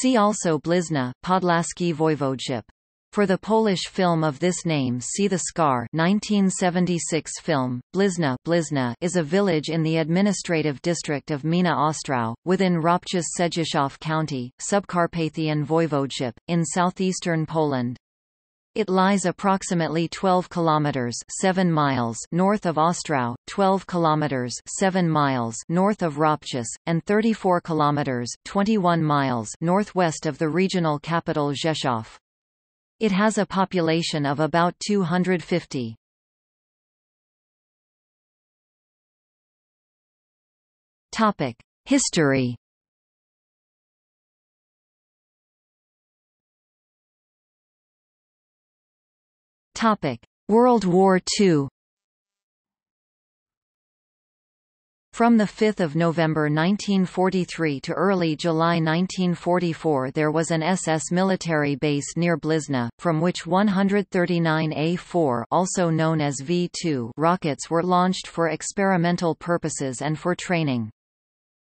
See also Blizna, Podlaskie Voivodeship. For the Polish film of this name see The Scar 1976 film. Blizna, Blizna is a village in the administrative district of Gmina Ostrów, within Ropczyce-Sędziszów County, Subcarpathian Voivodeship, in southeastern Poland. It lies approximately 12 kilometers (7 miles) north of Ostrów, 12 kilometers (7 miles) north of Ropczyce, and 34 kilometers (21 miles) northwest of the regional capital Rzeszów. It has a population of about 250. Topic: History. Topic: World War II. From 5 November 1943 to early July 1944 there was an SS military base near Blizna, from which 139 A-4 also known as V-2 rockets were launched for experimental purposes and for training.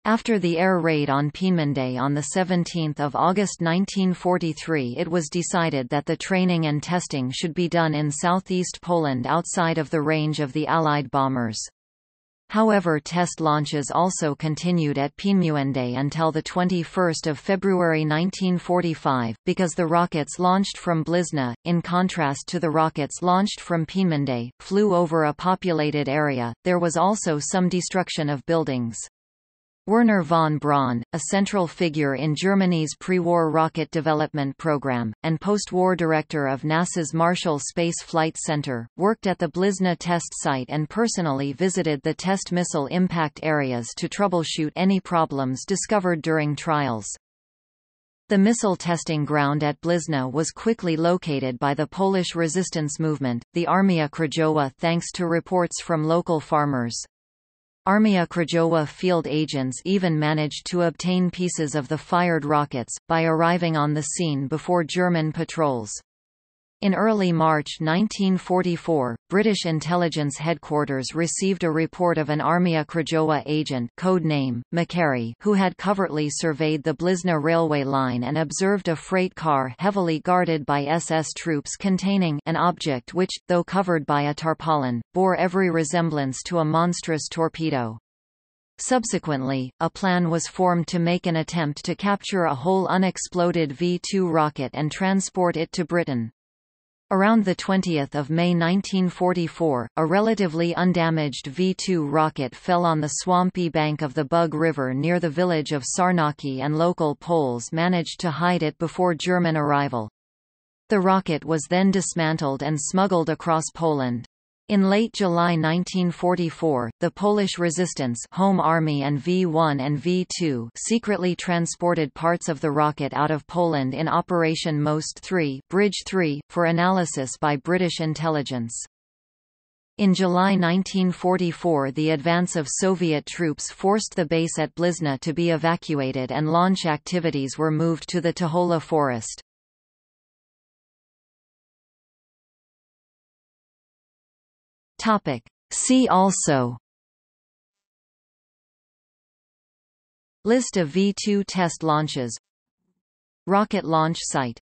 After the air raid on Peenemünde on 17 August 1943 it was decided that the training and testing should be done in southeast Poland outside of the range of the Allied bombers. However, test launches also continued at Peenemünde until 21 February 1945, because the rockets launched from Blizna, in contrast to the rockets launched from Peenemünde, flew over a populated area. There was also some destruction of buildings. Werner von Braun, a central figure in Germany's pre-war rocket development program, and post-war director of NASA's Marshall Space Flight Center, worked at the Blizna test site and personally visited the test missile impact areas to troubleshoot any problems discovered during trials. The missile testing ground at Blizna was quickly located by the Polish resistance movement, the Armia Krajowa, thanks to reports from local farmers. Armia Krajowa field agents even managed to obtain pieces of the fired rockets, by arriving on the scene before German patrols. In early March 1944, British intelligence headquarters received a report of an Armia Krajowa agent, codename Macarry, who had covertly surveyed the Blizna railway line and observed a freight car heavily guarded by SS troops containing an object which, though covered by a tarpaulin, bore every resemblance to a monstrous torpedo. Subsequently, a plan was formed to make an attempt to capture a whole unexploded V-2 rocket and transport it to Britain. Around 20 May 1944, a relatively undamaged V-2 rocket fell on the swampy bank of the Bug River near the village of Sarnaki, and local Poles managed to hide it before German arrival. The rocket was then dismantled and smuggled across Poland. In late July 1944, the Polish resistance Home Army and V-1 and V-2 secretly transported parts of the rocket out of Poland in Operation Most 3, Bridge 3, for analysis by British intelligence. In July 1944 the advance of Soviet troops forced the base at Blizna to be evacuated and launch activities were moved to the Tihola Forest. Topic. See also: List of V-2 test launches, rocket launch site,